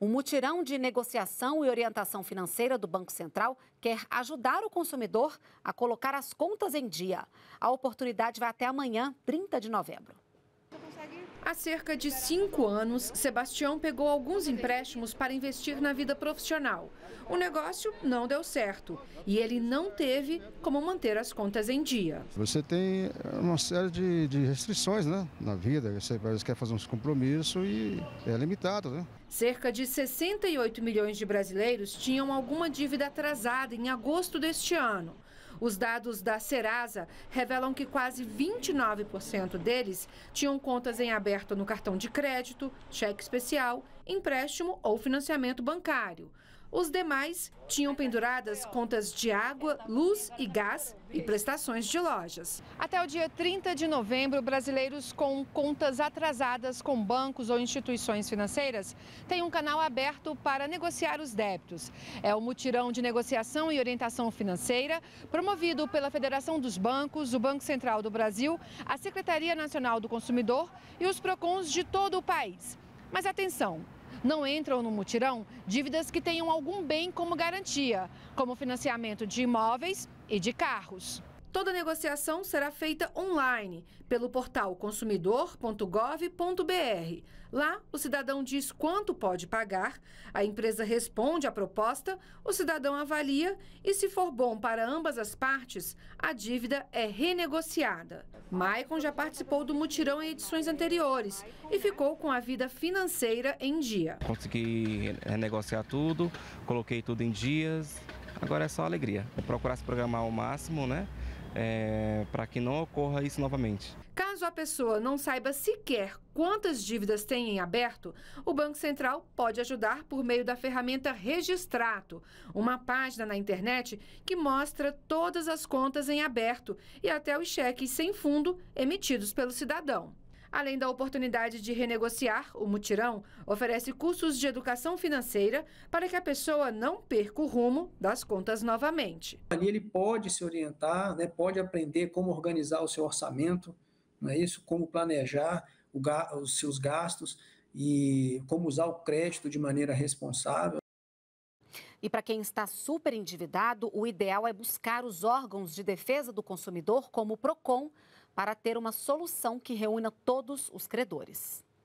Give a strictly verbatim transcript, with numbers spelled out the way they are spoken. O mutirão de negociação e orientação financeira do Banco Central quer ajudar o consumidor a colocar as contas em dia. A oportunidade vai até amanhã, trinta de novembro. Há cerca de cinco anos, Sebastião pegou alguns empréstimos para investir na vida profissional. O negócio não deu certo e ele não teve como manter as contas em dia. Você tem uma série de, de restrições, né, na vida, você quer fazer uns compromissos e é limitado, né? Cerca de sessenta e oito milhões de brasileiros tinham alguma dívida atrasada em agosto deste ano. Os dados da Serasa revelam que quase vinte e nove por cento deles tinham contas em aberto no cartão de crédito, cheque especial, empréstimo ou financiamento bancário. Os demais tinham penduradas contas de água, luz e gás e prestações de lojas. Até o dia trinta de novembro, brasileiros com contas atrasadas com bancos ou instituições financeiras têm um canal aberto para negociar os débitos. É o mutirão de negociação e orientação financeira, promovido pela Federação dos Bancos, o Banco Central do Brasil, a Secretaria Nacional do Consumidor e os PROCONs de todo o país. Mas atenção! Não entram no mutirão dívidas que tenham algum bem como garantia, como financiamento de imóveis e de carros. Toda negociação será feita online, pelo portal consumidor ponto gov ponto br. Lá, o cidadão diz quanto pode pagar, a empresa responde à proposta, o cidadão avalia e, se for bom para ambas as partes, a dívida é renegociada. Maicon já participou do mutirão em edições anteriores e ficou com a vida financeira em dia. Consegui renegociar tudo, coloquei tudo em dias, agora é só alegria. É procurar se programar ao máximo, né? É, para que não ocorra isso novamente. Caso a pessoa não saiba sequer quantas dívidas tem em aberto, o Banco Central pode ajudar por meio da ferramenta Registrato, uma página na internet que mostra todas as contas em aberto e até os cheques sem fundo emitidos pelo cidadão. Além da oportunidade de renegociar, o mutirão oferece cursos de educação financeira para que a pessoa não perca o rumo das contas novamente. Ali ele pode se orientar, né, pode aprender como organizar o seu orçamento, não é isso? Como planejar o ga- os seus gastos e como usar o crédito de maneira responsável. E para quem está super endividado, o ideal é buscar os órgãos de defesa do consumidor, como o PROCON, para ter uma solução que reúna todos os credores.